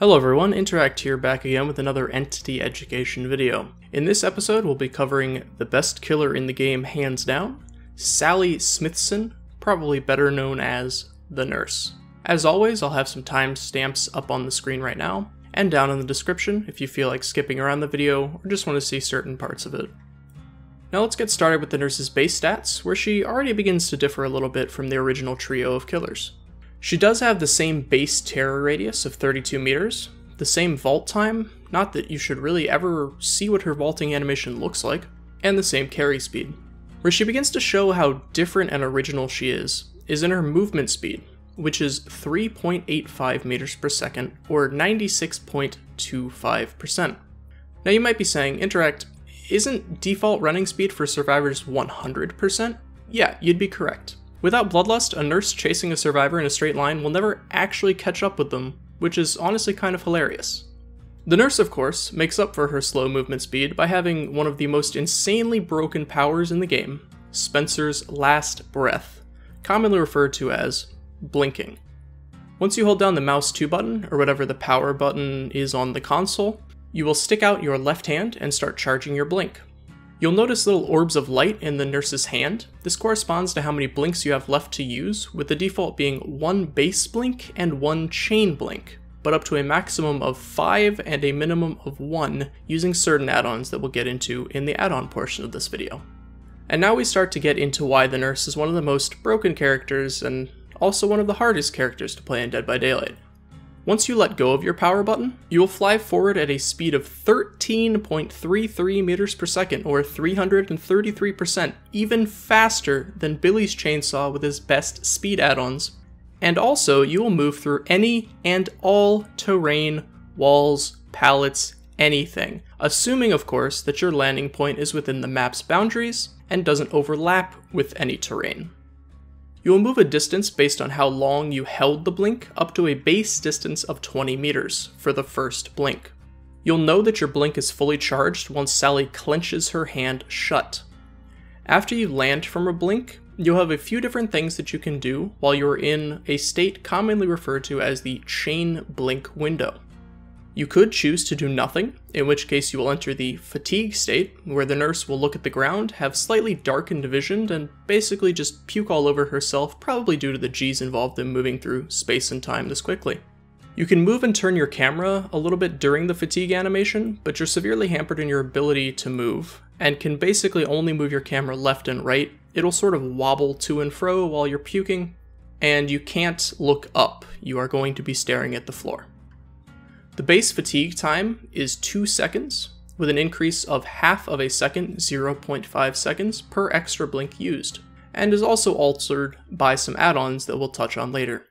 Hello everyone, Interact here, back again with another Entity Education video. In this episode, we'll be covering the best killer in the game hands down, Sally Smithson, probably better known as the Nurse. As always, I'll have some timestamps up on the screen right now, and down in the description if you feel like skipping around the video or just want to see certain parts of it. Now let's get started with the Nurse's base stats, where she already begins to differ a little bit from the original trio of killers. She does have the same base terror radius of 32 meters, the same vault time, not that you should really ever see what her vaulting animation looks like, and the same carry speed. Where she begins to show how different and original she is in her movement speed, which is 3.85 meters per second, or 96.25%. Now you might be saying, Interact, isn't default running speed for survivors 100%? Yeah, you'd be correct. Without bloodlust, a nurse chasing a survivor in a straight line will never actually catch up with them, which is honestly kind of hilarious. The nurse, of course, makes up for her slow movement speed by having one of the most insanely broken powers in the game, Spencer's Last Breath, commonly referred to as blinking. Once you hold down the mouse 2 button, or whatever the power button is on the console, you will stick out your left hand and start charging your blink. You'll notice little orbs of light in the nurse's hand. This corresponds to how many blinks you have left to use, with the default being 1 base blink and 1 chain blink, but up to a maximum of 5 and a minimum of 1 using certain add-ons that we'll get into in the add-on portion of this video. And now we start to get into why the nurse is one of the most broken characters and also one of the hardest characters to play in Dead by Daylight. Once you let go of your power button, you will fly forward at a speed of 13.33 meters per second, or 333%, even faster than Billy's chainsaw with his best speed add-ons. And also, you will move through any and all terrain, walls, pallets, anything, assuming, of course, that your landing point is within the map's boundaries and doesn't overlap with any terrain. You will move a distance based on how long you held the blink up to a base distance of 20 meters for the first blink. You'll know that your blink is fully charged once Sally clenches her hand shut. After you land from a blink, you'll have a few different things that you can do while you're in a state commonly referred to as the chain blink window. You could choose to do nothing, in which case you will enter the fatigue state, where the nurse will look at the ground, have slightly darkened vision, and basically just puke all over herself, probably due to the G's involved in moving through space and time this quickly. You can move and turn your camera a little bit during the fatigue animation, but you're severely hampered in your ability to move, and can basically only move your camera left and right. It'll sort of wobble to and fro while you're puking, and you can't look up. You are going to be staring at the floor. The base fatigue time is 2 seconds, with an increase of half of a second, 0.5 seconds, per extra blink used, and is also altered by some add-ons that we'll touch on later.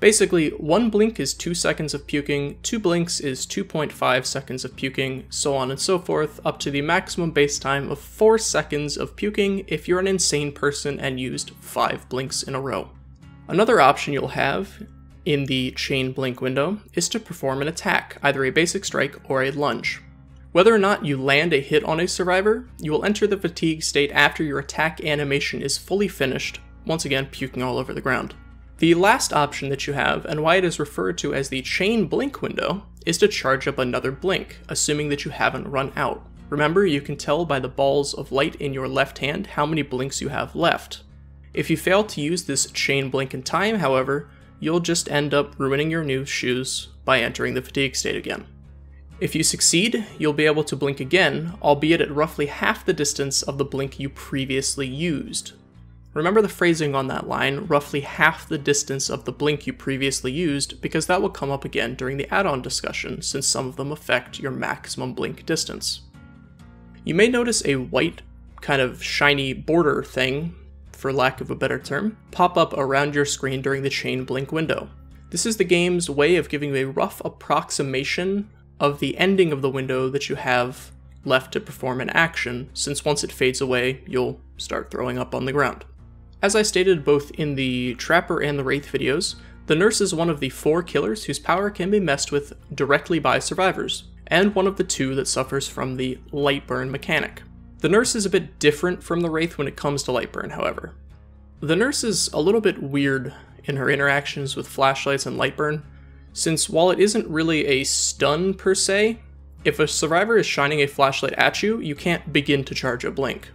Basically, 1 blink is 2 seconds of puking, 2 blinks is 2.5 seconds of puking, so on and so forth, up to the maximum base time of 4 seconds of puking if you're an insane person and used 5 blinks in a row. Another option you'll have in the chain blink window is to perform an attack, either a basic strike or a lunge. Whether or not you land a hit on a survivor, you will enter the fatigue state after your attack animation is fully finished, once again puking all over the ground. The last option that you have, and why it is referred to as the chain blink window, is to charge up another blink, assuming that you haven't run out. Remember, you can tell by the balls of light in your left hand how many blinks you have left. If you fail to use this chain blink in time, however, you'll just end up ruining your new shoes by entering the fatigue state again. If you succeed, you'll be able to blink again, albeit at roughly half the distance of the blink you previously used. Remember the phrasing on that line, roughly half the distance of the blink you previously used, because that will come up again during the add-on discussion, since some of them affect your maximum blink distance. You may notice a white, kind of shiny border thing, for lack of a better term, pop up around your screen during the chain blink window. This is the game's way of giving you a rough approximation of the ending of the window that you have left to perform an action, since once it fades away, you'll start throwing up on the ground. As I stated both in the Trapper and the Wraith videos, the Nurse is one of the 4 killers whose power can be messed with directly by survivors, and one of the 2 that suffers from the light burn mechanic. The Nurse is a bit different from the Wraith when it comes to Lightburn, however. The Nurse is a little bit weird in her interactions with flashlights and Lightburn, since while it isn't really a stun per se, if a survivor is shining a flashlight at you, you can't begin to charge a blink.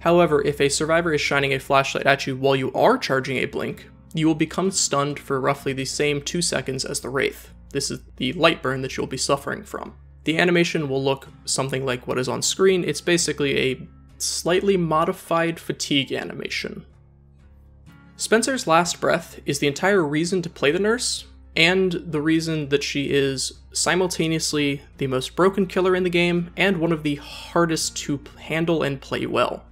However, if a survivor is shining a flashlight at you while you are charging a blink, you will become stunned for roughly the same 2 seconds as the Wraith. This is the light burn that you'll be suffering from. The animation will look something like what is on screen. It's basically a slightly modified fatigue animation. Spencer's Last Breath is the entire reason to play the Nurse, and the reason that she is simultaneously the most broken killer in the game and one of the hardest to handle and play well.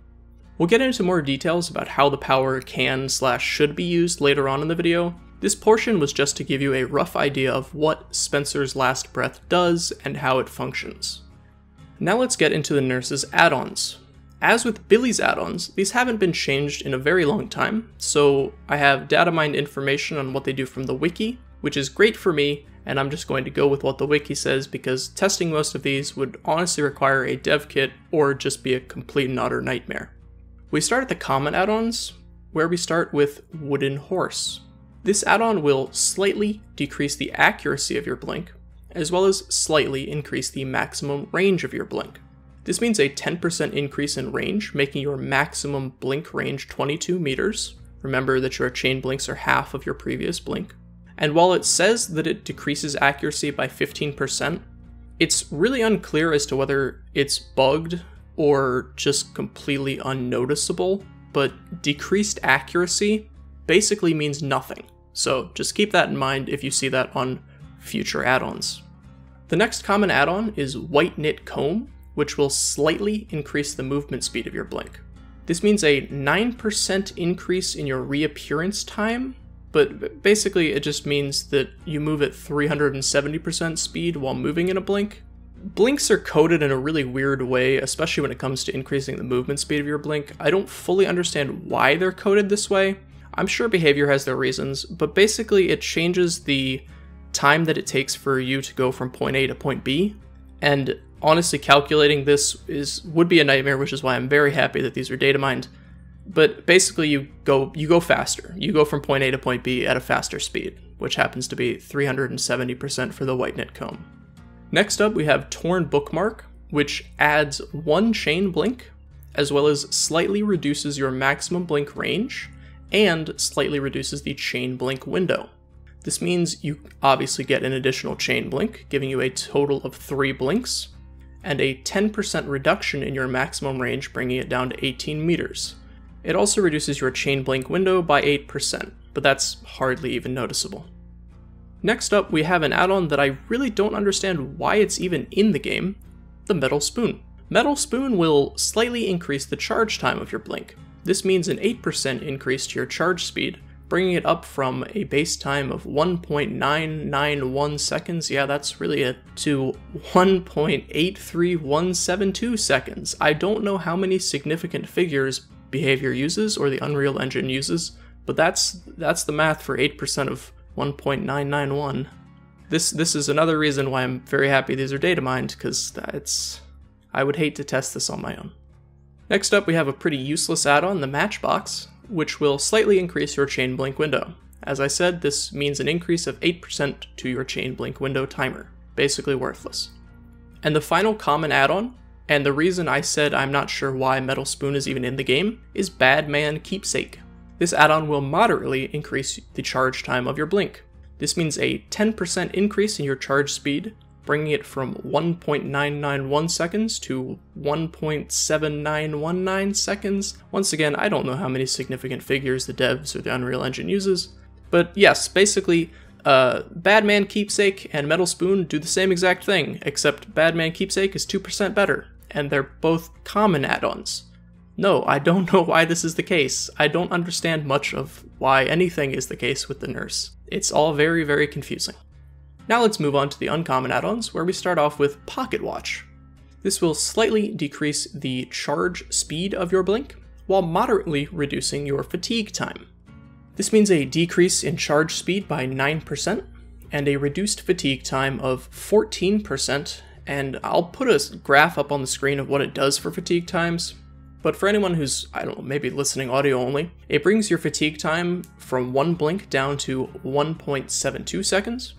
We'll get into more details about how the power can/should be used later on in the video. This portion was just to give you a rough idea of what Spencer's Last Breath does and how it functions. Now let's get into the Nurse's add-ons. As with Billy's add-ons, these haven't been changed in a very long time, so I have data mined information on what they do from the wiki, which is great for me, and I'm just going to go with what the wiki says because testing most of these would honestly require a dev kit or just be a complete and utter nightmare. We start at the common add-ons, where we start with Wooden Horse. This add-on will slightly decrease the accuracy of your blink, as well as slightly increase the maximum range of your blink. This means a 10% increase in range, making your maximum blink range 22 meters. Remember that your chain blinks are half of your previous blink. And while it says that it decreases accuracy by 15%, it's really unclear as to whether it's bugged or just completely unnoticeable, but decreased accuracy basically means nothing. So just keep that in mind if you see that on future add-ons. The next common add-on is White Nit Comb, which will slightly increase the movement speed of your blink. This means a 9% increase in your reappearance time, but basically it just means that you move at 370% speed while moving in a blink. Blinks are coded in a really weird way, especially when it comes to increasing the movement speed of your blink. I don't fully understand why they're coded this way. I'm sure behavior has their reasons, but basically it changes the time that it takes for you to go from point A to point B, and honestly, calculating this would be a nightmare, which is why I'm very happy that these are data mined. But basically, you go faster. You go from point A to point B at a faster speed, which happens to be 370% for the White Nit Comb. Next up, we have Torn Bookmark, which adds one chain blink, as well as slightly reduces your maximum blink range, and slightly reduces the chain blink window. This means you obviously get an additional chain blink, giving you a total of 3 blinks, and a 10% reduction in your maximum range, bringing it down to 18 meters. It also reduces your chain blink window by 8%, but that's hardly even noticeable. Next up, we have an add-on that I really don't understand why it's even in the game, the Metal Spoon. Metal Spoon will slightly increase the charge time of your blink. This means an 8% increase to your charge speed, bringing it up from a base time of 1.991 seconds, yeah that's really it, to 1.83172 seconds. I don't know how many significant figures behavior uses or the Unreal Engine uses, but that's the math for 8% of 1.991. This is another reason why I'm very happy these are data mined, because I would hate to test this on my own. Next up we have a pretty useless add-on, the Matchbox, which will slightly increase your chain blink window. As I said, this means an increase of 8% to your chain blink window timer. Basically worthless. And the final common add-on, and the reason I said I'm not sure why Metal Spoon is even in the game, is Bad Man Keepsake. This add-on will moderately increase the charge time of your blink. This means a 10% increase in your charge speed, bringing it from 1.991 seconds to 1.7919 seconds. Once again, I don't know how many significant figures the devs or the Unreal Engine uses, but yes, basically, Bad Man Keepsake and Metal Spoon do the same exact thing, except Bad Man Keepsake is 2% better, and they're both common add-ons. No, I don't know why this is the case. I don't understand much of why anything is the case with the Nurse. It's all very, very confusing. Now let's move on to the uncommon add-ons, where we start off with Pocket Watch. This will slightly decrease the charge speed of your blink, while moderately reducing your fatigue time. This means a decrease in charge speed by 9%, and a reduced fatigue time of 14%, and I'll put a graph up on the screen of what it does for fatigue times, but for anyone who's, I don't know, maybe listening audio only, it brings your fatigue time from one blink down to 1.72 seconds,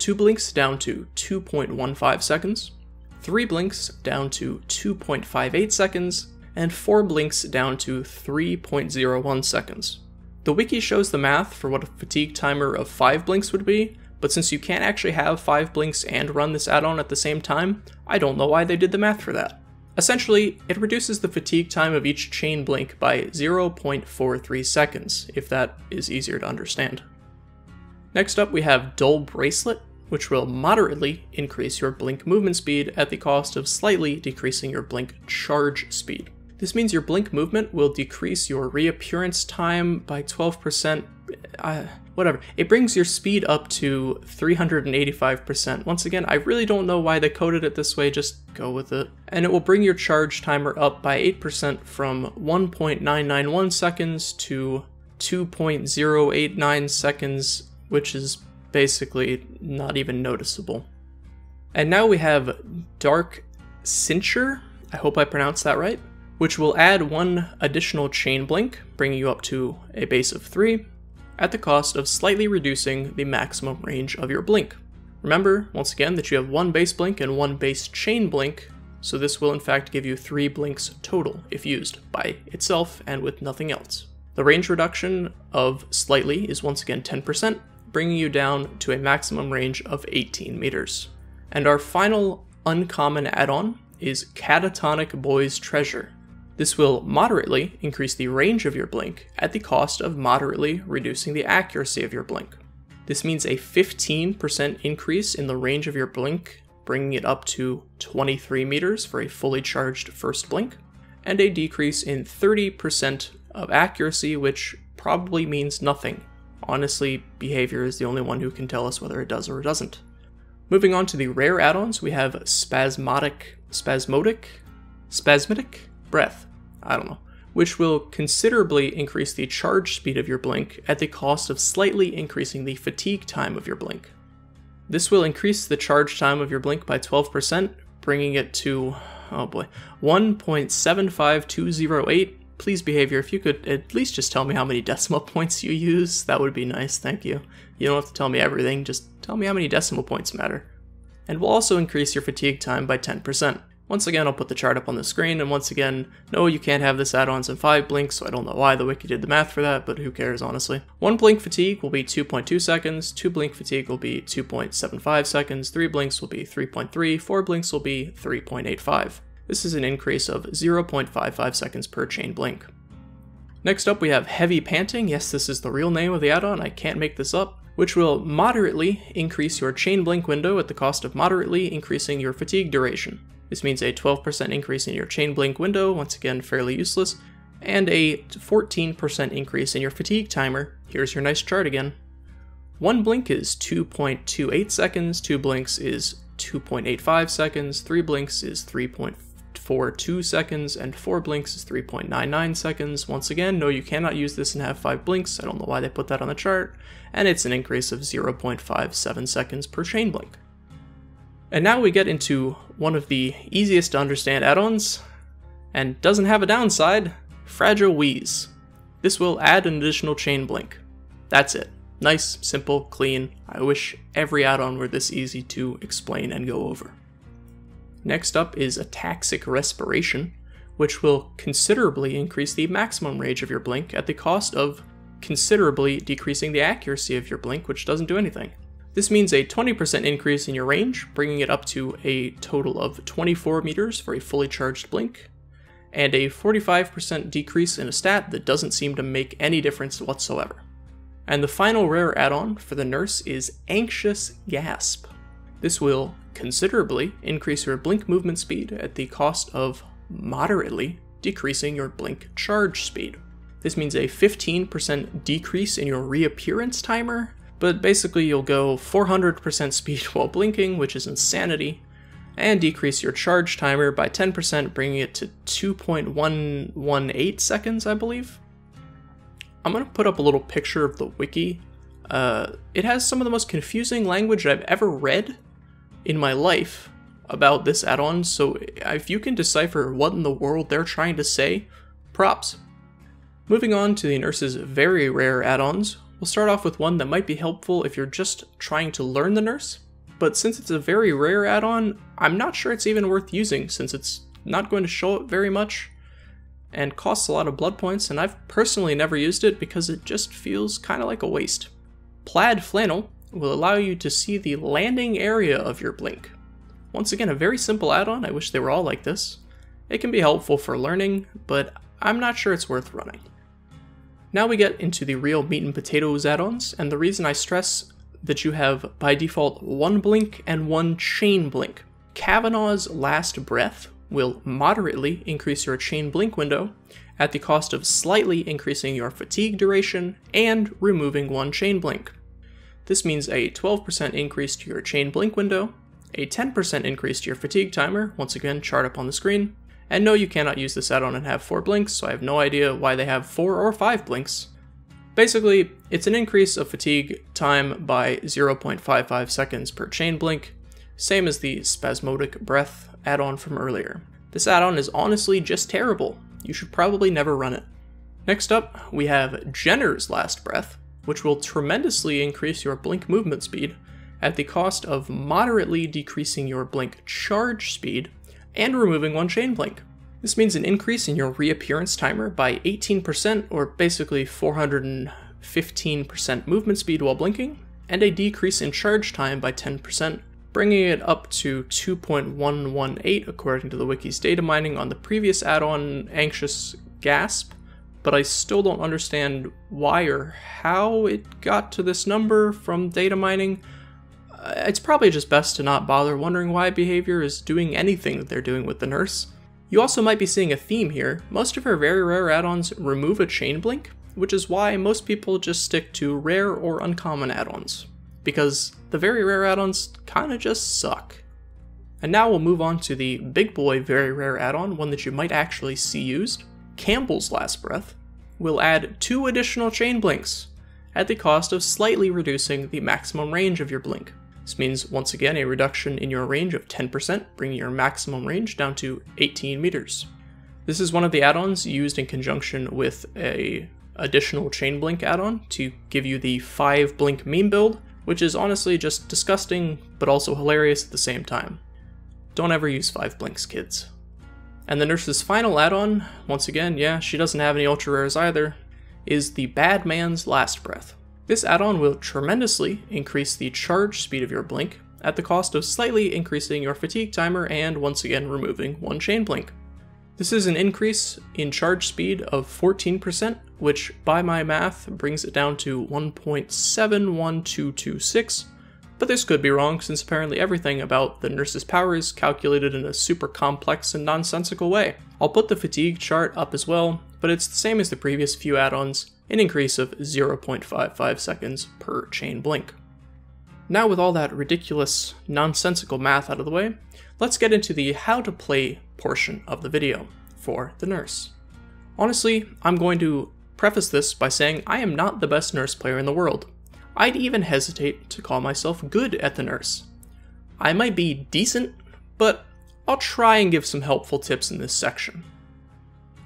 2 blinks down to 2.15 seconds, 3 blinks down to 2.58 seconds, and 4 blinks down to 3.01 seconds. The wiki shows the math for what a fatigue timer of 5 blinks would be, but since you can't actually have 5 blinks and run this add-on at the same time, I don't know why they did the math for that. Essentially, it reduces the fatigue time of each chain blink by 0.43 seconds, if that is easier to understand. Next up we have Dull Bracelet, which will moderately increase your blink movement speed at the cost of slightly decreasing your blink charge speed. This means your blink movement will decrease your reappearance time by 12%, whatever. It brings your speed up to 385%. Once again, I really don't know why they coded it this way, just go with it. And it will bring your charge timer up by 8% from 1.991 seconds to 2.089 seconds, which is basically not even noticeable. And now we have Dark Cincture, I hope I pronounced that right, which will add 1 additional chain blink, bringing you up to a base of 3, at the cost of slightly reducing the maximum range of your blink. Remember, once again, that you have 1 base blink and 1 base chain blink, so this will in fact give you 3 blinks total, if used, by itself and with nothing else. The range reduction of slightly is once again 10%, bringing you down to a maximum range of 18 meters. And our final uncommon add-on is Catatonic Boy's Treasure. This will moderately increase the range of your blink at the cost of moderately reducing the accuracy of your blink. This means a 15% increase in the range of your blink, bringing it up to 23 meters for a fully charged first blink, and a decrease in 30% of accuracy, which probably means nothing. Honestly, behavior is the only one who can tell us whether it does or it doesn't. Moving on to the rare add-ons, we have Spasmodic Breath. I don't know, which will considerably increase the charge speed of your blink at the cost of slightly increasing the fatigue time of your blink. This will increase the charge time of your blink by 12%, bringing it to, 1.75208. Please, behavior, if you could at least just tell me how many decimal points you use, that would be nice, thank you. You don't have to tell me everything, just tell me how many decimal points matter. And we'll also increase your fatigue time by 10%. Once again, I'll put the chart up on the screen, and once again, no, you can't have this add-ons in 5 blinks, so I don't know why the wiki did the math for that, but who cares, honestly. 1 blink fatigue will be 2.2 seconds, 2 blink fatigue will be 2.75 seconds, 3 blinks will be 3.3, 4 blinks will be 3.85. This is an increase of 0.55 seconds per chain blink. Next up we have Heavy Panting, yes this is the real name of the add-on, I can't make this up, which will moderately increase your chain blink window at the cost of moderately increasing your fatigue duration. This means a 12% increase in your chain blink window, once again fairly useless, and a 14% increase in your fatigue timer. Here's your nice chart again. 1 blink is 2.28 seconds, 2 blinks is 2.85 seconds, 3 blinks is 3.42 seconds, and 4 blinks is 3.99 seconds. Once again, no, you cannot use this and have 5 blinks, I don't know why they put that on the chart, and it's an increase of 0.57 seconds per chain blink. And now we get into one of the easiest to understand add-ons, and doesn't have a downside, Fragile Wheeze. This will add an additional chain blink. That's it. Nice, simple, clean. I wish every add-on were this easy to explain and go over. Next up is Ataxic Respiration, which will considerably increase the maximum range of your blink at the cost of considerably decreasing the accuracy of your blink, which doesn't do anything. This means a 20% increase in your range, bringing it up to a total of 24 meters for a fully charged blink, and a 45% decrease in a stat that doesn't seem to make any difference whatsoever. And the final rare add-on for the Nurse is Anxious Gasp. This will considerably increase your blink movement speed at the cost of moderately decreasing your blink charge speed. This means a 15% decrease in your reappearance timer, but basically you'll go 400% speed while blinking, which is insanity, and decrease your charge timer by 10%, bringing it to 2.118 seconds, I believe. I'm going to put up a little picture of the wiki. It has some of the most confusing language I've ever read in my life about this add-on, so if you can decipher what in the world they're trying to say, props. Moving on to the Nurse's very rare add-ons, we'll start off with one that might be helpful if you're just trying to learn the Nurse, but since it's a very rare add-on, I'm not sure it's even worth using since it's not going to show up very much and costs a lot of blood points, and I've personally never used it because it just feels kind of like a waste. Plaid Flannel will allow you to see the landing area of your blink. Once again, a very simple add-on. I wish they were all like this. It can be helpful for learning, but I'm not sure it's worth running. Now we get into the real meat and potatoes add-ons, and the reason I stress that you have, by default, one blink and one chain blink. Kavanaugh's Last Breath will moderately increase your chain blink window at the cost of slightly increasing your fatigue duration and removing one chain blink. This means a 12% increase to your chain blink window, a 10% increase to your fatigue timer, once again chart up on the screen, and no, you cannot use this add-on and have 4 blinks, so I have no idea why they have 4 or 5 blinks. Basically, it's an increase of fatigue time by 0.55 seconds per chain blink, same as the Spasmodic Breath add-on from earlier. This add-on is honestly just terrible. You should probably never run it. Next up, we have Jenner's Last Breath, which will tremendously increase your blink movement speed at the cost of moderately decreasing your blink charge speed and removing one chain blink. This means an increase in your reappearance timer by 18%, or basically 415% movement speed while blinking, and a decrease in charge time by 10%, bringing it up to 2.118 according to the wiki's data mining on the previous add-on Anxious Gasp, but I still don't understand why or how it got to this number from data mining. It's probably just best to not bother wondering why behavior is doing anything that they're doing with the nurse. You also might be seeing a theme here. Most of her very rare add-ons remove a chain blink, which is why most people just stick to rare or uncommon add-ons, because the very rare add-ons kinda just suck. And now we'll move on to the big boy very rare add-on, one that you might actually see used. Campbell's Last Breath will add 2 additional chain blinks at the cost of slightly reducing the maximum range of your blink. This means, once again, a reduction in your range of 10%, bringing your maximum range down to 18 meters. This is one of the add-ons used in conjunction with an additional chain blink add-on to give you the 5 blink meme build, which is honestly just disgusting, but also hilarious at the same time. Don't ever use 5 blinks, kids. And the nurse's final add-on, once again, yeah, she doesn't have any ultra rares either, is the Bad Man's Last Breath. This add-on will tremendously increase the charge speed of your blink at the cost of slightly increasing your fatigue timer and once again removing one chain blink. This is an increase in charge speed of 14%, which by my math brings it down to 1.71226, but this could be wrong since apparently everything about the nurse's power is calculated in a super complex and nonsensical way. I'll put the fatigue chart up as well, but it's the same as the previous few add-ons, an increase of 0.55 seconds per chain blink. Now with all that ridiculous, nonsensical math out of the way, let's get into the how to play portion of the video for the nurse. Honestly, I'm going to preface this by saying I am not the best nurse player in the world. I'd even hesitate to call myself good at the nurse. I might be decent, but I'll try and give some helpful tips in this section.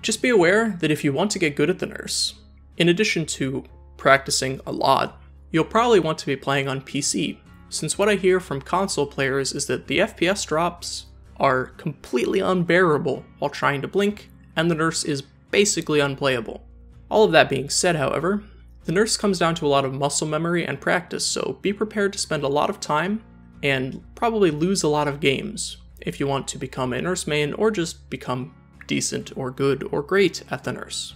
Just be aware that if you want to get good at the nurse, in addition to practicing a lot, you'll probably want to be playing on PC, since what I hear from console players is that the FPS drops are completely unbearable while trying to blink, and the nurse is basically unplayable. All of that being said, however, the nurse comes down to a lot of muscle memory and practice, so be prepared to spend a lot of time and probably lose a lot of games if you want to become a nurse main or just become decent or good or great at the nurse.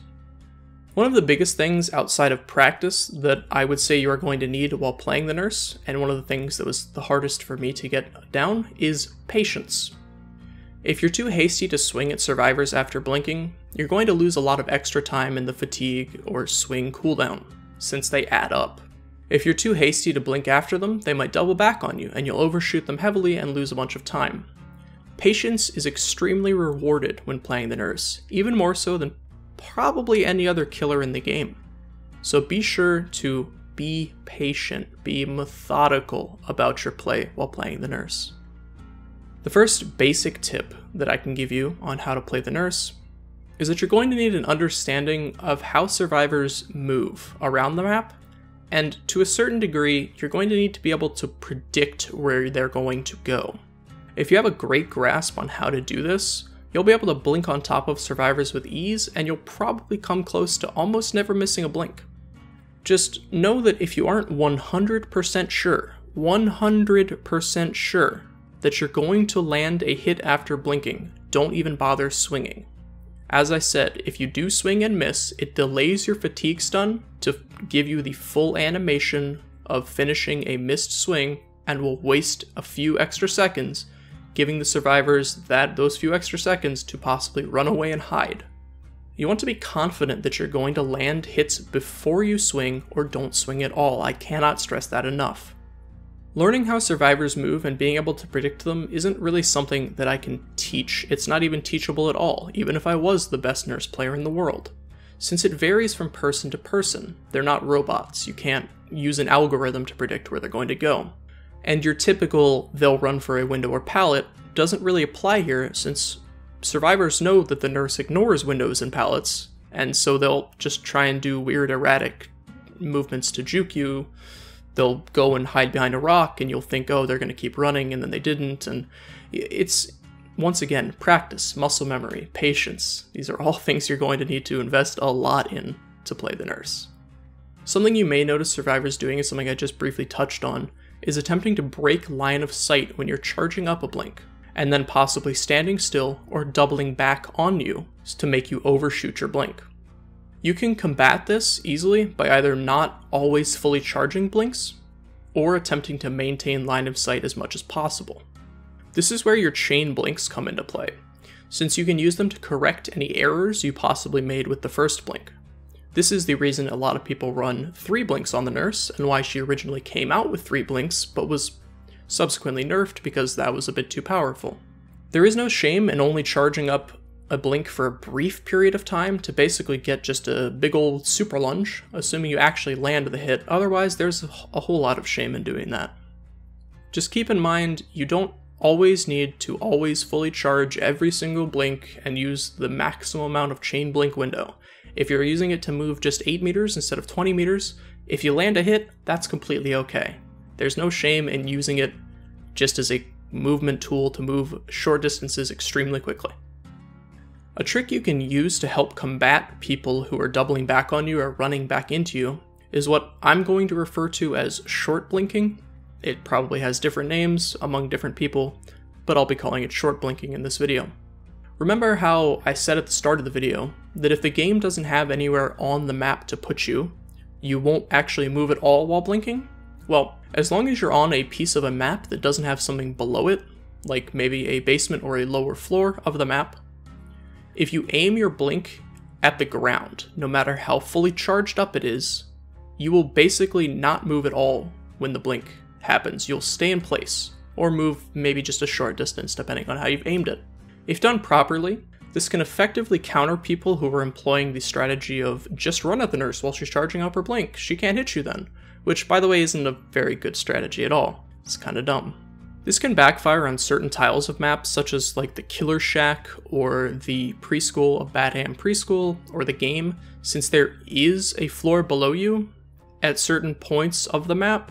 One of the biggest things outside of practice that I would say you are going to need while playing the nurse, and one of the things that was the hardest for me to get down, is patience. If you're too hasty to swing at survivors after blinking, you're going to lose a lot of extra time in the fatigue or swing cooldown, since they add up. If you're too hasty to blink after them, they might double back on you, and you'll overshoot them heavily and lose a bunch of time. Patience is extremely rewarded when playing the nurse, even more so than probably any other killer in the game. So be sure to be patient, be methodical about your play while playing the nurse. The first basic tip that I can give you on how to play the nurse is that you're going to need an understanding of how survivors move around the map And to a certain degree, you're going to need to be able to predict where they're going to go. If you have a great grasp on how to do this, you'll be able to blink on top of survivors with ease, and you'll probably come close to almost never missing a blink. Just know that if you aren't 100% sure that you're going to land a hit after blinking, don't even bother swinging. As I said, if you do swing and miss, it delays your fatigue stun to give you the full animation of finishing a missed swing and will waste a few extra seconds, giving the survivors those few extra seconds to possibly run away and hide. You want to be confident that you're going to land hits before you swing or don't swing at all. I cannot stress that enough. Learning how survivors move and being able to predict them isn't really something that I can teach. It's not even teachable at all, even if I was the best Nurse player in the world. Since it varies from person to person, they're not robots. You can't use an algorithm to predict where they're going to go. And your typical, they'll run for a window or pallet, doesn't really apply here since survivors know that the Nurse ignores windows and pallets, and so they'll just try and do weird erratic movements to juke you. They'll go and hide behind a rock, and you'll think, oh, they're going to keep running, and then they didn't. And it's, once again, practice, muscle memory, patience. These are all things you're going to need to invest a lot in to play the Nurse. Something you may notice survivors doing is something I just briefly touched on, is attempting to break line of sight when you're charging up a blink, and then possibly standing still or doubling back on you to make you overshoot your blink. You can combat this easily by either not always fully charging blinks, or attempting to maintain line of sight as much as possible. This is where your chain blinks come into play, since you can use them to correct any errors you possibly made with the first blink. This is the reason a lot of people run 3 blinks on the Nurse, and why she originally came out with 3 blinks, but was subsequently nerfed because that was a bit too powerful. There is no shame in only charging up a blink for a brief period of time to basically get just a big old super lunge, assuming you actually land the hit. Otherwise, there's a whole lot of shame in doing that. Just keep in mind, you don't always need to always fully charge every single blink and use the maximum amount of chain blink window. If you're using it to move just 8 meters instead of 20 meters, if you land a hit, that's completely okay. There's no shame in using it just as a movement tool to move short distances extremely quickly. A trick you can use to help combat people who are doubling back on you or running back into you is what I'm going to refer to as short blinking. It probably has different names among different people, but I'll be calling it short blinking in this video. Remember how I said at the start of the video that if the game doesn't have anywhere on the map to put you, you won't actually move at all while blinking? Well, as long as you're on a piece of a map that doesn't have something below it, like maybe a basement or a lower floor of the map, if you aim your blink at the ground, no matter how fully charged up it is, you will basically not move at all when the blink happens. You'll stay in place, or move maybe just a short distance depending on how you've aimed it. If done properly, this can effectively counter people who are employing the strategy of just run at the Nurse while she's charging up her blink, she can't hit you then, which by the way isn't a very good strategy at all, it's kinda dumb. This can backfire on certain tiles of maps, such as like the Killer Shack or the Preschool of Badham Preschool or the game, since there is a floor below you at certain points of the map,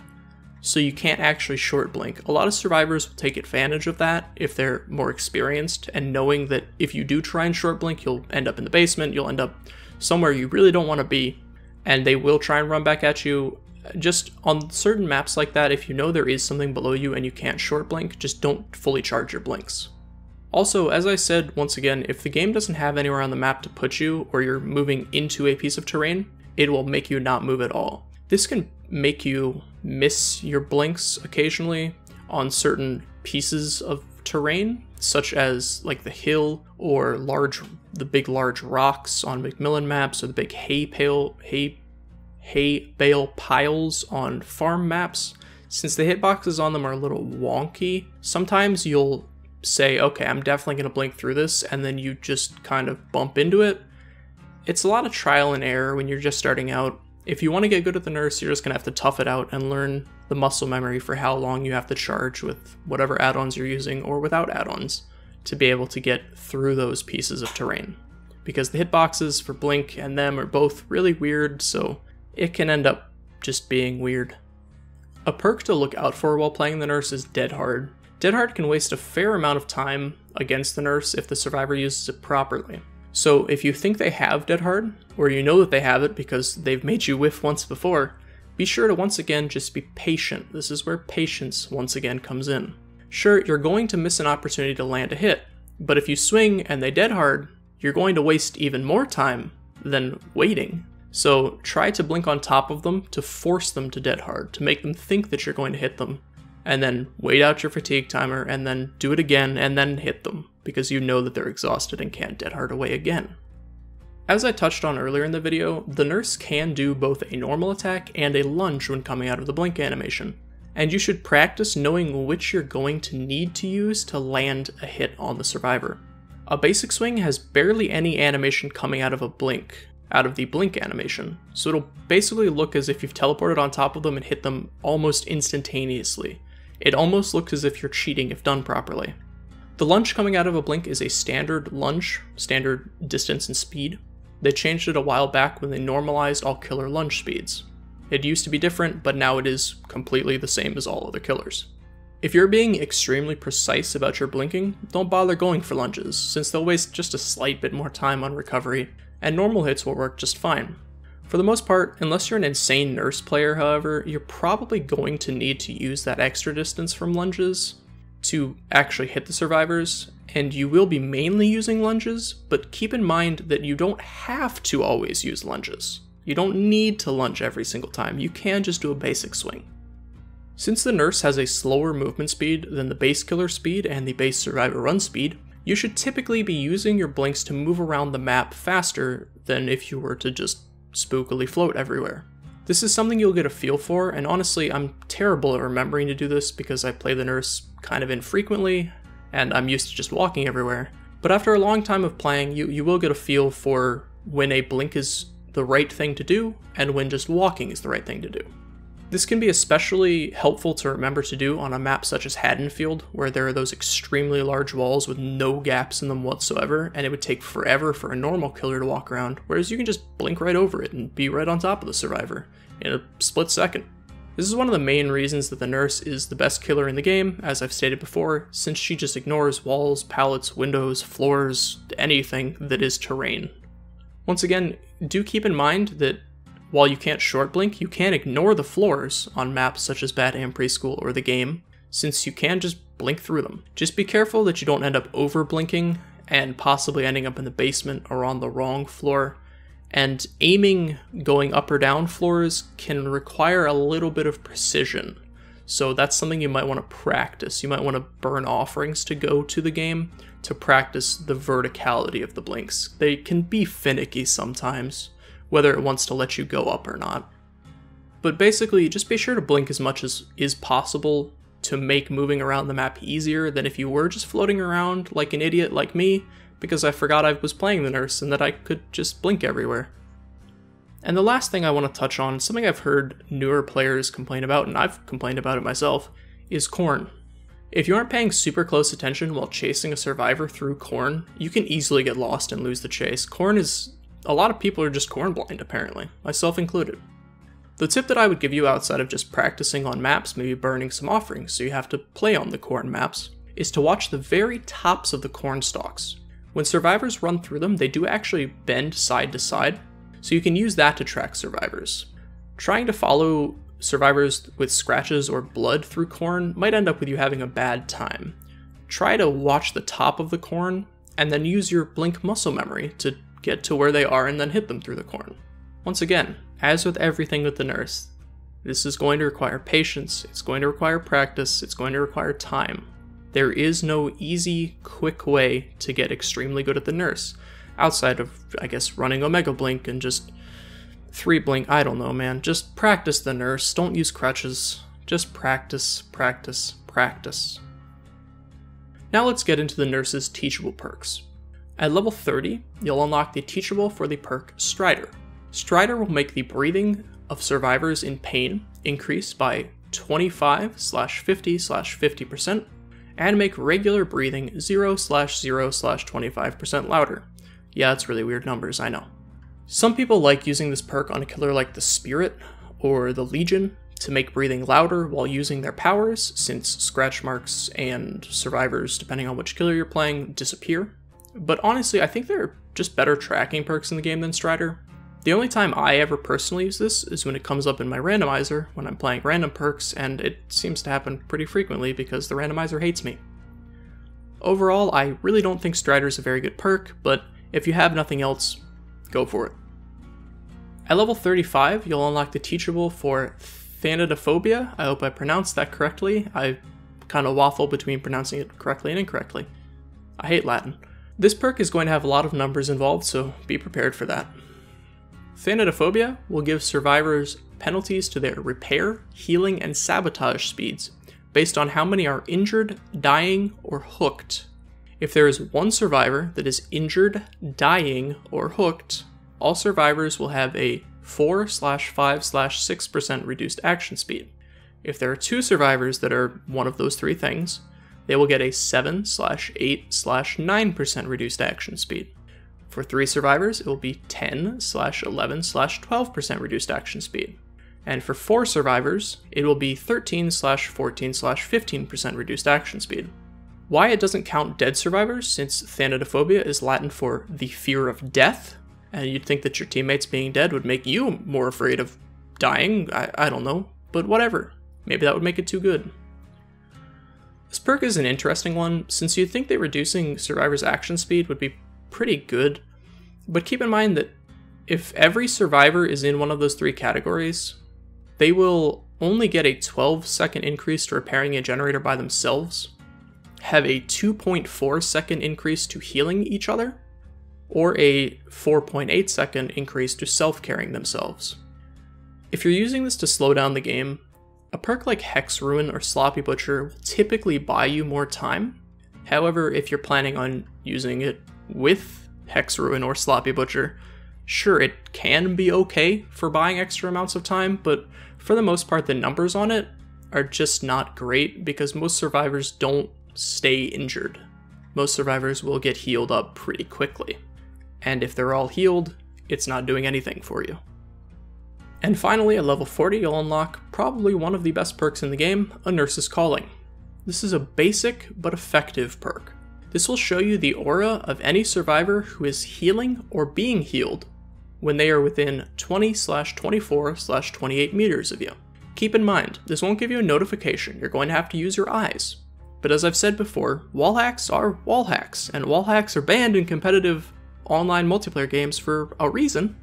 so you can't actually short blink. A lot of survivors will take advantage of that if they're more experienced and knowing that if you do try and short blink, you'll end up in the basement, you'll end up somewhere you really don't want to be, and they will try and run back at you. Just on certain maps like that, if you know there is something below you and you can't short blink, just don't fully charge your blinks. Also, as I said, once again, if the game doesn't have anywhere on the map to put you, or you're moving into a piece of terrain, it will make you not move at all. This can make you miss your blinks occasionally on certain pieces of terrain, such as like the hill or the big large rocks on McMillan maps or the big hay bale piles on farm maps. Since the hitboxes on them are a little wonky, sometimes you'll say, okay, I'm definitely going to blink through this, and then you just kind of bump into it. It's a lot of trial and error when you're just starting out. If you want to get good at the Nurse, you're just going to have to tough it out and learn the muscle memory for how long you have to charge with whatever add-ons you're using or without add-ons to be able to get through those pieces of terrain. Because the hitboxes for blink and them are both really weird, so it can end up just being weird. A perk to look out for while playing the Nurse is Dead Hard. Dead Hard can waste a fair amount of time against the Nurse if the survivor uses it properly. So if you think they have Dead Hard, or you know that they have it because they've made you whiff once before, be sure to once again just be patient. This is where patience once again comes in. Sure, you're going to miss an opportunity to land a hit, but if you swing and they Dead Hard, you're going to waste even more time than waiting. So try to blink on top of them to force them to Dead Hard, to make them think that you're going to hit them, and then wait out your fatigue timer, and then do it again, and then hit them, because you know that they're exhausted and can't Dead Hard away again. As I touched on earlier in the video, the Nurse can do both a normal attack and a lunge when coming out of the blink animation, and you should practice knowing which you're going to need to use to land a hit on the survivor. A basic swing has barely any animation coming out of a blink, out of the blink animation, so it'll basically look as if you've teleported on top of them and hit them almost instantaneously. It almost looks as if you're cheating if done properly. The lunge coming out of a blink is a standard lunge, standard distance and speed. They changed it a while back when they normalized all killer lunge speeds. It used to be different, but now it is completely the same as all other killers. If you're being extremely precise about your blinking, don't bother going for lunges, since they'll waste just a slight bit more time on recovery, and normal hits will work just fine. For the most part, unless you're an insane Nurse player, however, you're probably going to need to use that extra distance from lunges to actually hit the survivors, and you will be mainly using lunges, but keep in mind that you don't have to always use lunges. You don't need to lunge every single time, you can just do a basic swing. Since the Nurse has a slower movement speed than the base killer speed and the base survivor run speed, you should typically be using your blinks to move around the map faster than if you were to just spookily float everywhere. This is something you'll get a feel for, and honestly, I'm terrible at remembering to do this because I play the Nurse kind of infrequently, and I'm used to just walking everywhere. But after a long time of playing, you will get a feel for when a blink is the right thing to do, and when just walking is the right thing to do. This can be especially helpful to remember to do on a map such as Haddonfield, where there are those extremely large walls with no gaps in them whatsoever, and it would take forever for a normal killer to walk around, whereas you can just blink right over it and be right on top of the survivor in a split second. This is one of the main reasons that the Nurse is the best killer in the game, as I've stated before, since she just ignores walls, pallets, windows, floors, anything that is terrain. Once again, do keep in mind that while you can't short blink, you can ignore the floors on maps such as Badham Preschool or the game, since you can just blink through them. Just be careful that you don't end up over blinking and possibly ending up in the basement or on the wrong floor, and aiming going up or down floors can require a little bit of precision, so that's something you might want to practice. You might want to burn offerings to go to the game to practice the verticality of the blinks. They can be finicky sometimes, whether it wants to let you go up or not. But basically, just be sure to blink as much as is possible to make moving around the map easier than if you were just floating around like an idiot like me, because I forgot I was playing the Nurse and that I could just blink everywhere. And the last thing I want to touch on, something I've heard newer players complain about, and I've complained about it myself, is corn. If you aren't paying super close attention while chasing a survivor through corn, you can easily get lost and lose the chase. Corn is... a lot of people are just cornblind, apparently, myself included. The tip that I would give you outside of just practicing on maps, maybe burning some offerings so you have to play on the corn maps, is to watch the very tops of the corn stalks. When survivors run through them, they do actually bend side to side, so you can use that to track survivors. Trying to follow survivors with scratches or blood through corn might end up with you having a bad time. Try to watch the top of the corn, and then use your blink muscle memory to get to where they are and then hit them through the corn. Once again, as with everything with the Nurse, this is going to require patience, it's going to require practice, it's going to require time. There is no easy, quick way to get extremely good at the Nurse, outside of, I guess, running Omega Blink and just 3-blink, I don't know, man. Just practice the Nurse, don't use crutches, just practice, practice, practice. Now let's get into the Nurse's teachable perks. At level 30, you'll unlock the teachable for the perk Strider. Strider will make the breathing of survivors in pain increase by 25/50/50% and make regular breathing 0/0/25% louder. Yeah, that's really weird numbers, I know. Some people like using this perk on a killer like the Spirit or the Legion to make breathing louder while using their powers, since scratch marks and survivors, depending on which killer you're playing, disappear. But honestly, I think there are just better tracking perks in the game than Strider. The only time I ever personally use this is when it comes up in my randomizer when I'm playing random perks, and it seems to happen pretty frequently because the randomizer hates me. Overall, I really don't think Strider is a very good perk, but if you have nothing else, go for it. At level 35, you'll unlock the teachable for Thanatophobia. I hope I pronounced that correctly. I kind of waffle between pronouncing it correctly and incorrectly. I hate Latin. This perk is going to have a lot of numbers involved, so be prepared for that. Thanatophobia will give survivors penalties to their repair, healing, and sabotage speeds, based on how many are injured, dying, or hooked. If there is one survivor that is injured, dying, or hooked, all survivors will have a 4/5/6% reduced action speed. If there are two survivors that are one of those three things, they will get a 7/8/9% reduced action speed. For three survivors, it will be 10/11/12% reduced action speed. And for four survivors, it will be 13/14/15% reduced action speed. Why it doesn't count dead survivors, since Thanatophobia is Latin for the fear of death, and you'd think that your teammates being dead would make you more afraid of dying, I don't know, but whatever. Maybe that would make it too good. This perk is an interesting one, since you'd think that reducing survivors' action speed would be pretty good, but keep in mind that if every survivor is in one of those three categories, they will only get a 12-second increase to repairing a generator by themselves, have a 2.4-second increase to healing each other, or a 4.8-second increase to self-carrying themselves. If you're using this to slow down the game, a perk like Hex Ruin or Sloppy Butcher will typically buy you more time. However, if you're planning on using it with Hex Ruin or Sloppy Butcher, sure, it can be okay for buying extra amounts of time, but for the most part the numbers on it are just not great because most survivors don't stay injured. Most survivors will get healed up pretty quickly. And if they're all healed, it's not doing anything for you. And finally, at level 40, you'll unlock probably one of the best perks in the game, a Nurse's Calling. This is a basic but effective perk. This will show you the aura of any survivor who is healing or being healed when they are within 20/24/28 meters of you. Keep in mind, this won't give you a notification, you're going to have to use your eyes. But as I've said before, wall hacks are wall hacks, and wall hacks are banned in competitive online multiplayer games for a reason.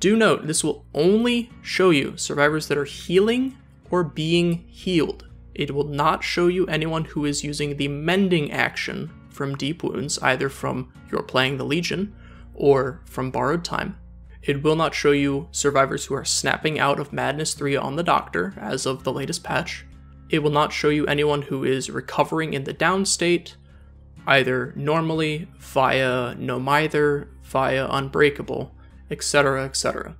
Do note, this will only show you survivors that are healing or being healed. It will not show you anyone who is using the mending action from deep wounds, either from your playing the Legion or from borrowed time. It will not show you survivors who are snapping out of Madness 3 on the Doctor as of the latest patch. It will not show you anyone who is recovering in the down state, either normally, via Nomither, via Unbreakable, etc, etc.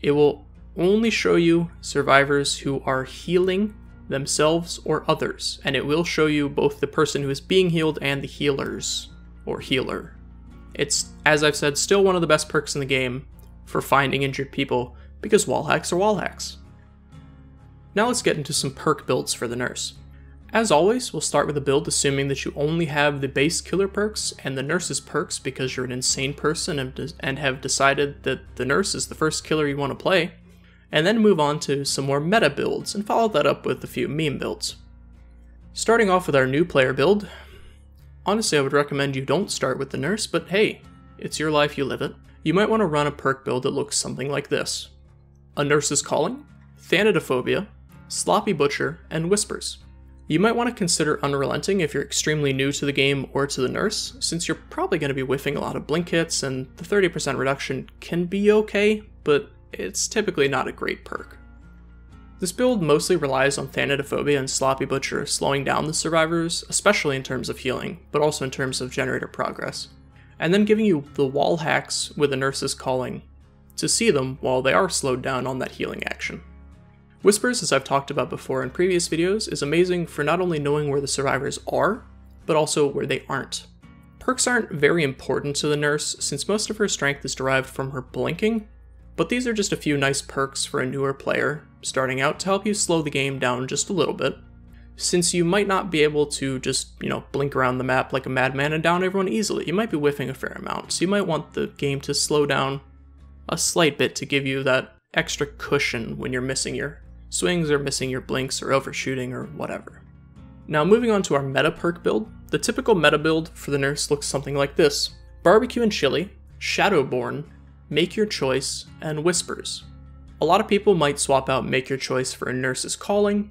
It will only show you survivors who are healing themselves or others, and it will show you both the person who is being healed and the healers, or healer. It's, as I've said, still one of the best perks in the game for finding injured people, because wall hacks are wall hacks. Now let's get into some perk builds for the Nurse. As always, we'll start with a build assuming that you only have the base killer perks and the Nurse's perks because you're an insane person and have decided that the Nurse is the first killer you want to play, and then move on to some more meta builds and follow that up with a few meme builds. Starting off with our new player build, honestly I would recommend you don't start with the Nurse, but hey, it's your life, you live it. You might want to run a perk build that looks something like this: a Nurse's Calling, Thanatophobia, Sloppy Butcher, and Whispers. You might want to consider Unrelenting if you're extremely new to the game or to the Nurse, since you're probably going to be whiffing a lot of blink hits, and the 30% reduction can be okay, but it's typically not a great perk. This build mostly relies on Thanatophobia and Sloppy Butcher slowing down the survivors, especially in terms of healing, but also in terms of generator progress, and then giving you the wall hacks with the Nurse's Calling to see them while they are slowed down on that healing action. Whispers, as I've talked about before in previous videos, is amazing for not only knowing where the survivors are, but also where they aren't. Perks aren't very important to the Nurse, since most of her strength is derived from her blinking, But these are just a few nice perks for a newer player starting out to help you slow the game down just a little bit, since you might not be able to just, you know, blink around the map like a madman and down everyone easily. You might be whiffing a fair amount, so you might want the game to slow down a slight bit to give you that extra cushion when you're missing your swings or missing your blinks or overshooting or whatever. Now moving on to our meta perk build. The typical meta build for the Nurse looks something like this: Barbecue and Chili, Shadowborn, Make Your Choice, and Whispers. A lot of people might swap out Make Your Choice for a Nurse's Calling,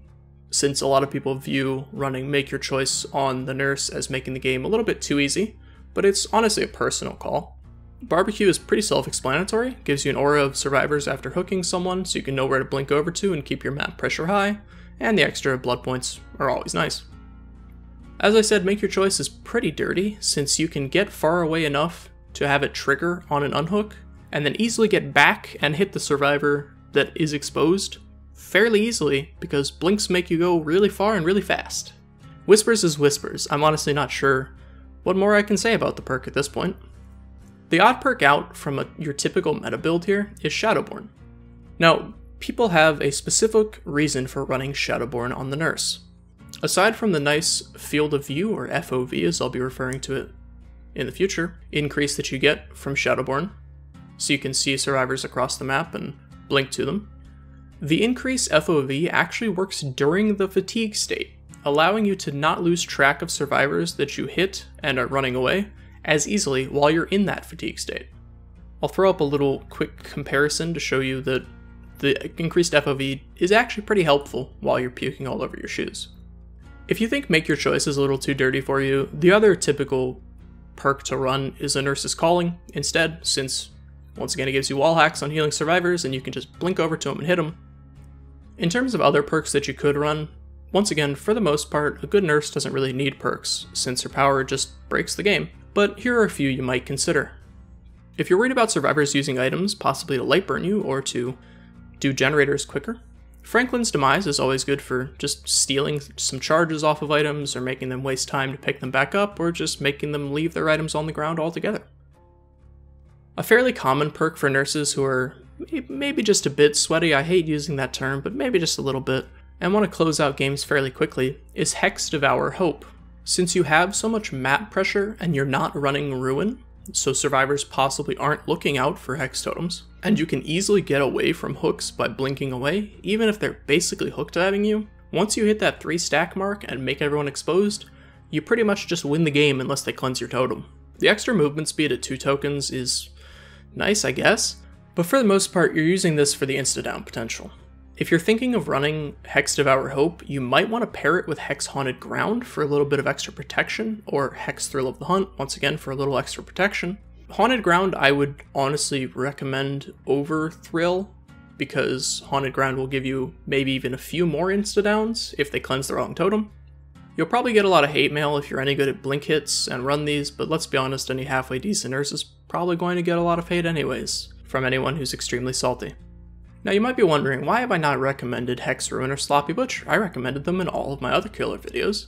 since a lot of people view running Make Your Choice on the Nurse as making the game a little bit too easy, but it's honestly a personal call. Barbecue is pretty self-explanatory, gives you an aura of survivors after hooking someone so you can know where to blink over to and keep your map pressure high, and the extra blood points are always nice. As I said, Make Your Choice is pretty dirty, since you can get far away enough to have it trigger on an unhook, and then easily get back and hit the survivor that is exposed fairly easily, because blinks make you go really far and really fast. Whispers is Whispers. I'm honestly not sure what more I can say about the perk at this point. The odd perk out from your typical meta build here is Shadowborn. Now, people have a specific reason for running Shadowborn on the Nurse. Aside from the nice field of view, or FOV as I'll be referring to it in the future, increase that you get from Shadowborn, so you can see survivors across the map and blink to them, the increased FOV actually works during the fatigue state, allowing you to not lose track of survivors that you hit and are running away as easily while you're in that fatigue state. I'll throw up a little quick comparison to show you that the increased FOV is actually pretty helpful while you're puking all over your shoes. If you think Make Your Choice is a little too dirty for you, the other typical perk to run is a Nurse's Calling instead, since once again it gives you wall hacks on healing survivors and you can just blink over to them and hit them. In terms of other perks that you could run, once again, for the most part, a good Nurse doesn't really need perks, since her power just breaks the game, but here are a few you might consider. If you're worried about survivors using items, possibly to light burn you or to do generators quicker, Franklin's Demise is always good for just stealing some charges off of items, or making them waste time to pick them back up, or just making them leave their items on the ground altogether. A fairly common perk for nurses who are maybe just a bit sweaty, I hate using that term, but maybe just a little bit, and want to close out games fairly quickly, is Hex Devour Hope. Since you have so much map pressure and you're not running Ruin, so survivors possibly aren't looking out for Hex Totems, and you can easily get away from hooks by blinking away, even if they're basically hook diving you, once you hit that 3-stack mark and make everyone exposed, you pretty much just win the game unless they cleanse your totem. The extra movement speed at 2 tokens is nice, I guess, but for the most part, you're using this for the insta-down potential. If you're thinking of running Hex Devour Hope, you might want to pair it with Hex Haunted Ground for a little bit of extra protection, or Hex Thrill of the Hunt, once again, for a little extra protection. Haunted Ground I would honestly recommend over Thrill, because Haunted Ground will give you maybe even a few more insta-downs if they cleanse the wrong totem. You'll probably get a lot of hate mail if you're any good at blink hits and run these, but let's be honest, any halfway decent nurse is probably going to get a lot of hate anyways, from anyone who's extremely salty. Now you might be wondering, why have I not recommended Hex Ruin or Sloppy Butcher? I recommended them in all of my other killer videos.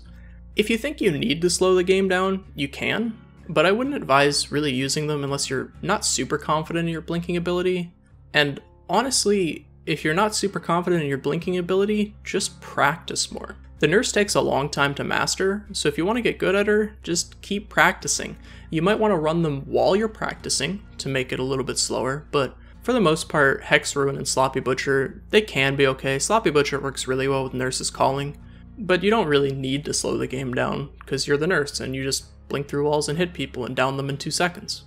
If you think you need to slow the game down, you can, but I wouldn't advise really using them unless you're not super confident in your blinking ability, and honestly, if you're not super confident in your blinking ability, just practice more. The Nurse takes a long time to master, so if you want to get good at her, just keep practicing. You might want to run them while you're practicing to make it a little bit slower, but for the most part, Hex Ruin and Sloppy Butcher, they can be okay. Sloppy Butcher works really well with Nurse's Calling, but you don't really need to slow the game down, because you're the Nurse and you just blink through walls and hit people and down them in 2 seconds.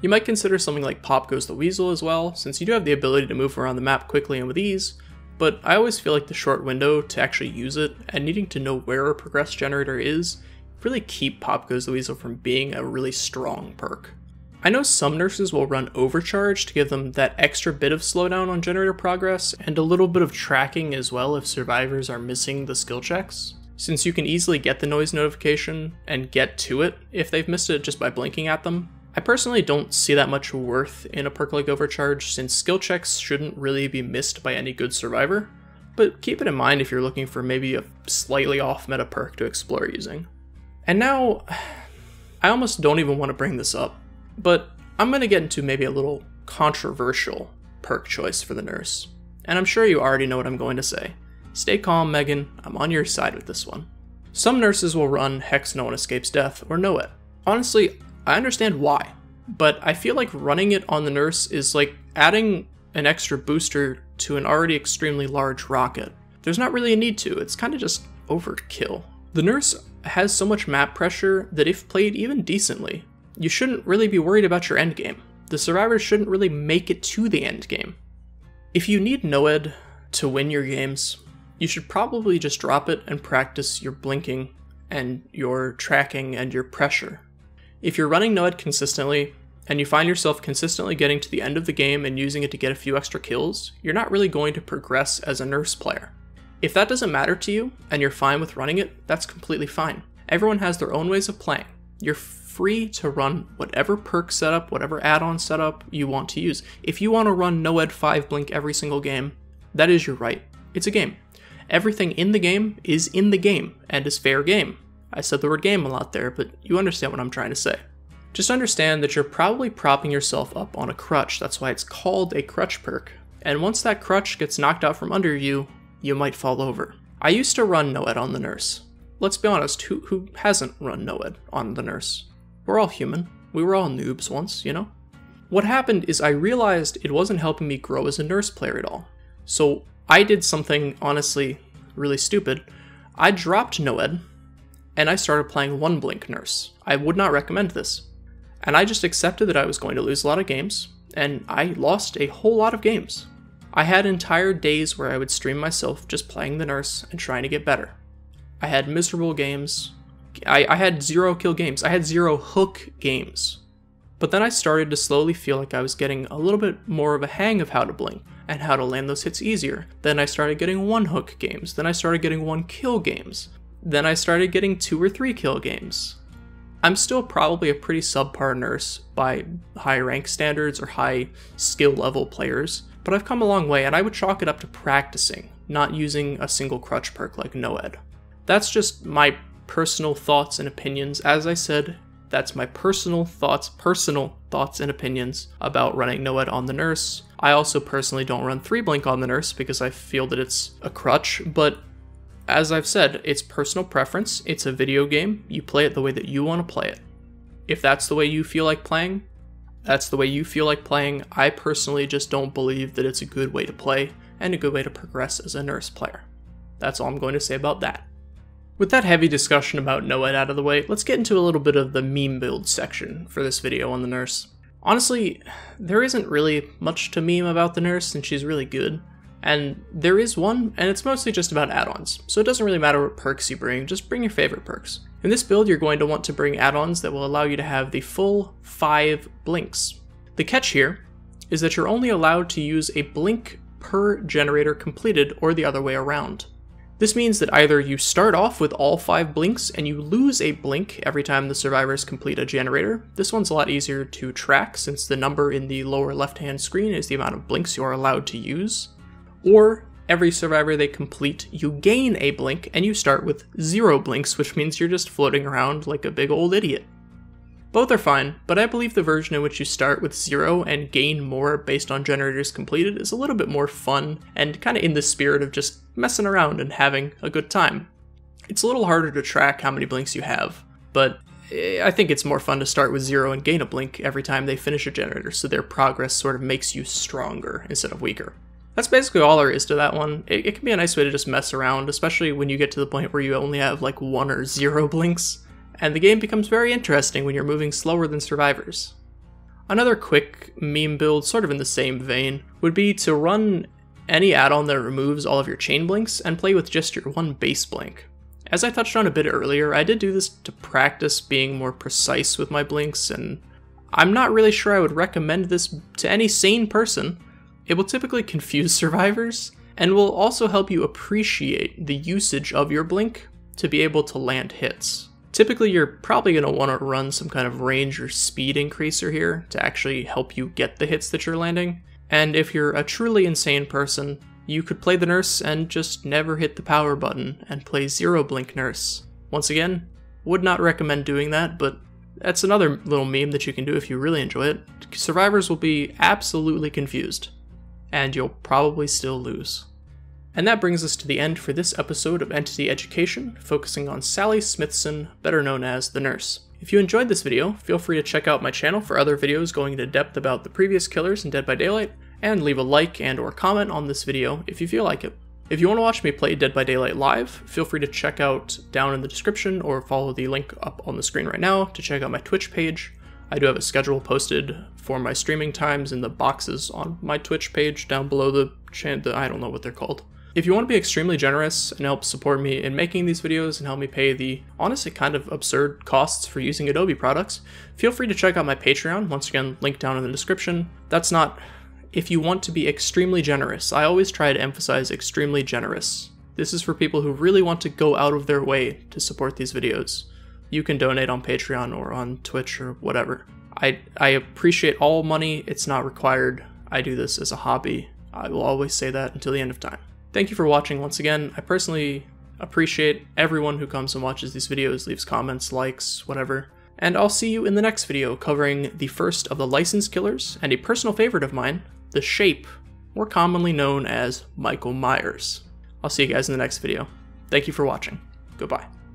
You might consider something like Pop Goes the Weasel as well, since you do have the ability to move around the map quickly and with ease, but I always feel like the short window to actually use it and needing to know where a progress generator is really keep Pop Goes the Weasel from being a really strong perk. I know some nurses will run Overcharge to give them that extra bit of slowdown on generator progress and a little bit of tracking as well if survivors are missing the skill checks, since you can easily get the noise notification and get to it if they've missed it just by blinking at them. I personally don't see that much worth in a perk like Overcharge, since skill checks shouldn't really be missed by any good survivor, but keep it in mind if you're looking for maybe a slightly off meta perk to explore using. And now, I almost don't even want to bring this up, but I'm going to get into maybe a little controversial perk choice for the nurse. And I'm sure you already know what I'm going to say. Stay calm, Megan, I'm on your side with this one. Some nurses will run Hex No One Escapes Death or Know It. Honestly, I understand why, but I feel like running it on the nurse is like adding an extra booster to an already extremely large rocket. There's not really a need to, it's kind of just overkill. The nurse has so much map pressure that if played even decently, you shouldn't really be worried about your endgame. The survivors shouldn't really make it to the endgame. If you need Noed to win your games, you should probably just drop it and practice your blinking and your tracking and your pressure. If you're running Noed consistently, and you find yourself consistently getting to the end of the game and using it to get a few extra kills, you're not really going to progress as a nurse player. If that doesn't matter to you, and you're fine with running it, that's completely fine. Everyone has their own ways of playing. You're free to run whatever perk setup, whatever add-on setup you want to use. If you want to run Noed 5 Blink every single game, that is your right. It's a game. Everything in the game, and is fair game. I said the word game a lot there, but you understand what I'm trying to say. Just understand that you're probably propping yourself up on a crutch, that's why it's called a crutch perk, and once that crutch gets knocked out from under you, you might fall over. I used to run Noed on the nurse. Let's be honest, who hasn't run Noed on the nurse? We're all human, we were all noobs once, you know? What happened is I realized it wasn't helping me grow as a nurse player at all, so I did something honestly really stupid. I dropped Noed, and I started playing one blink nurse. I would not recommend this. And I just accepted that I was going to lose a lot of games, and I lost a whole lot of games. I had entire days where I would stream myself just playing the nurse and trying to get better. I had miserable games. I had zero kill games. I had zero hook games. But then I started to slowly feel like I was getting a little bit more of a hang of how to blink and how to land those hits easier. Then I started getting one hook games. Then I started getting one kill games. Then I started getting 2 or 3 kill games. I'm still probably a pretty subpar nurse by high rank standards or high skill level players, but I've come a long way and I would chalk it up to practicing, not using a single crutch perk like Noed. That's just my personal thoughts and opinions. As I said, that's my personal thoughts and opinions about running Noed on the nurse. I also personally don't run 3-blink on the nurse because I feel that it's a crutch, but as I've said, it's personal preference, it's a video game, you play it the way that you want to play it. If that's the way you feel like playing, that's the way you feel like playing. I personally just don't believe that it's a good way to play and a good way to progress as a nurse player. That's all I'm going to say about that. With that heavy discussion about Noed out of the way, let's get into a little bit of the meme build section for this video on the nurse. Honestly, there isn't really much to meme about the nurse and she's really good. And there is one, and it's mostly just about add-ons, so it doesn't really matter what perks you bring, just bring your favorite perks. In this build, you're going to want to bring add-ons that will allow you to have the full 5 blinks. The catch here is that you're only allowed to use a blink per generator completed or the other way around. This means that either you start off with all 5 blinks and you lose a blink every time the survivors complete a generator. This one's a lot easier to track since the number in the lower left-hand screen is the amount of blinks you are allowed to use. Or every survivor they complete, you gain a blink and you start with 0 blinks, which means you're just floating around like a big old idiot. Both are fine, but I believe the version in which you start with 0 and gain more based on generators completed is a little bit more fun and kind of in the spirit of just messing around and having a good time. It's a little harder to track how many blinks you have, but I think it's more fun to start with 0 and gain a blink every time they finish a generator, so their progress sort of makes you stronger instead of weaker. That's basically all there is to that one. It can be a nice way to just mess around, especially when you get to the point where you only have like 1 or 0 blinks, and the game becomes very interesting when you're moving slower than survivors. Another quick meme build, sort of in the same vein, would be to run any add-on that removes all of your chain blinks and play with just your 1 base blink. As I touched on a bit earlier, I did do this to practice being more precise with my blinks, and I'm not really sure I would recommend this to any sane person. It will typically confuse survivors, and will also help you appreciate the usage of your blink to be able to land hits. Typically you're probably going to want to run some kind of range or speed increaser here to actually help you get the hits that you're landing, and if you're a truly insane person, you could play the nurse and just never hit the power button and play 0 blink nurse. Once again, would not recommend doing that, but that's another little meme that you can do if you really enjoy it. Survivors will be absolutely confused. and you'll probably still lose. And that brings us to the end for this episode of Entity Education, focusing on Sally Smithson, better known as the Nurse. If you enjoyed this video, feel free to check out my channel for other videos going into depth about the previous killers in Dead by Daylight, and leave a like and or comment on this video if you feel like it. If you want to watch me play Dead by Daylight live, feel free to check out down in the description or follow the link up on the screen right now to check out my Twitch page. I do have a schedule posted for my streaming times in the boxes on my Twitch page down below the I don't know what they're called. If you want to be extremely generous and help support me in making these videos and help me pay the honestly kind of absurd costs for using Adobe products, feel free to check out my Patreon, once again, link down in the description. That's not if you want to be extremely generous. I always try to emphasize extremely generous. This is for people who really want to go out of their way to support these videos. You can donate on Patreon or on Twitch or whatever. I appreciate all money. It's not required. I do this as a hobby. I will always say that until the end of time. Thank you for watching once again. I personally appreciate everyone who comes and watches these videos, leaves comments, likes, whatever. And I'll see you in the next video covering the first of the licensed killers and a personal favorite of mine, the Shape, more commonly known as Michael Myers. I'll see you guys in the next video. Thank you for watching. Goodbye.